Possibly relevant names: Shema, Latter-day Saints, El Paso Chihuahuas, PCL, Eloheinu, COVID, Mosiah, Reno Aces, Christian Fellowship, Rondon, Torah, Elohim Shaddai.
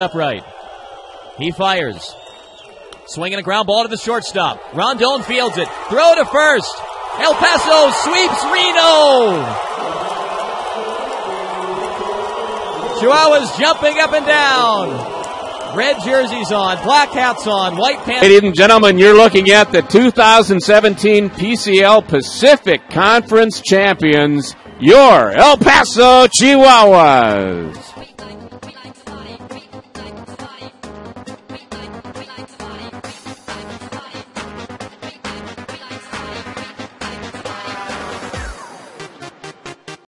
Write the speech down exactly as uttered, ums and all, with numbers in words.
Upright. He fires. Swinging a ground ball to the shortstop. Rondon fields it. Throw to first. El Paso sweeps Reno. Chihuahuas jumping up and down. Red jerseys on, black hats on, white pants. Ladies and gentlemen, you're looking at the two thousand seventeen P C L Pacific Conference champions, your El Paso Chihuahuas.